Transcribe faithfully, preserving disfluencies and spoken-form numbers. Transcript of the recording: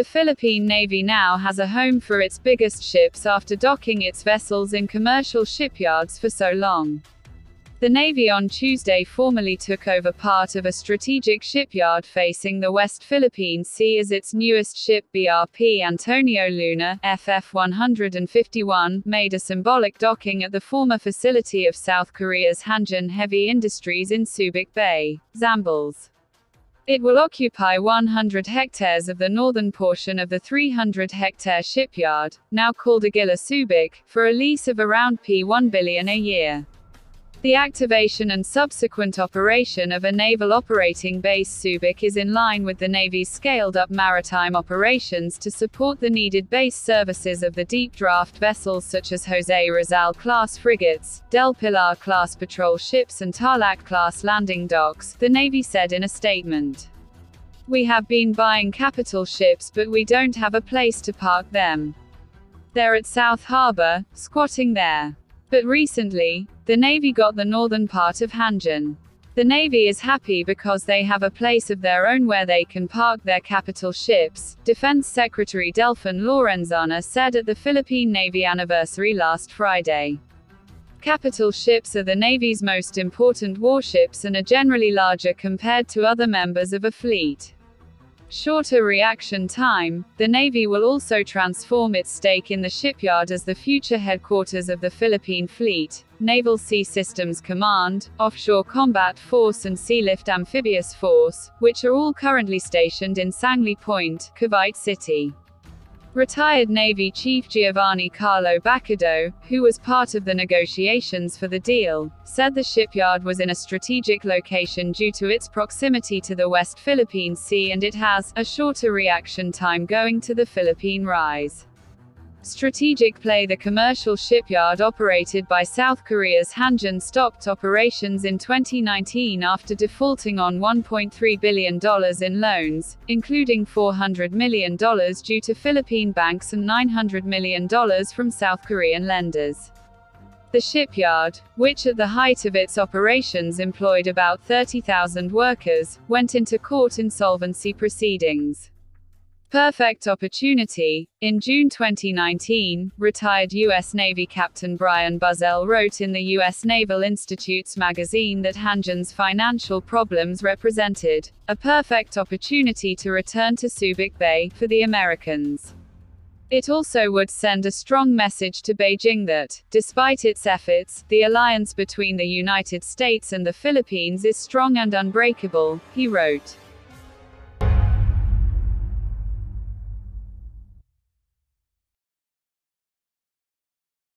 The Philippine Navy now has a home for its biggest ships after docking its vessels in commercial shipyards for so long. The Navy on Tuesday formally took over part of a strategic shipyard facing the West Philippine Sea as its newest ship, B R P Antonio Luna, F F one fifty-one, made a symbolic docking at the former facility of South Korea's Hanjin Heavy Industries in Subic Bay, Zambales. It will occupy one hundred hectares of the northern portion of the three hundred hectare shipyard, now called Agila Subic, for a lease of around one billion pesos a year. The activation and subsequent operation of a naval operating base Subic is in line with the Navy's scaled-up maritime operations to support the needed base services of the deep draft vessels such as José Rizal-class frigates, Del Pilar-class patrol ships and Tarlac-class landing docks, the Navy said in a statement. "We have been buying capital ships, but we don't have a place to park them. They're at South Harbor, squatting there. But recently, the Navy got the northern part of Hanjin. The Navy is happy because they have a place of their own where they can park their capital ships," Defense Secretary Delfin Lorenzana said at the Philippine Navy anniversary last Friday. Capital ships are the Navy's most important warships and are generally larger compared to other members of a fleet. Shorter reaction time. The Navy will also transform its stake in the shipyard as the future headquarters of the Philippine Fleet, Naval Sea Systems Command, Offshore Combat Force and Sealift Amphibious Force, which are all currently stationed in Sangley Point, Cavite City. Retired Navy Chief Giovanni Carlo Bacado, who was part of the negotiations for the deal, said the shipyard was in a strategic location due to its proximity to the West Philippine Sea and it has a shorter reaction time going to the Philippine Rise. Strategic play. The commercial shipyard operated by South Korea's Hanjin stopped operations in twenty nineteen after defaulting on one point three billion dollars in loans, including four hundred million dollars due to Philippine banks and nine hundred million dollars from South Korean lenders. The shipyard, which at the height of its operations employed about thirty thousand workers, went into court insolvency proceedings. Perfect opportunity. In June twenty nineteen, retired U S Navy Captain Brian Buzzell wrote in the U S Naval Institute's magazine that Hanjin's financial problems represented a perfect opportunity to return to Subic Bay for the Americans. It also would send a strong message to Beijing that, despite its efforts, the alliance between the United States and the Philippines is strong and unbreakable, he wrote.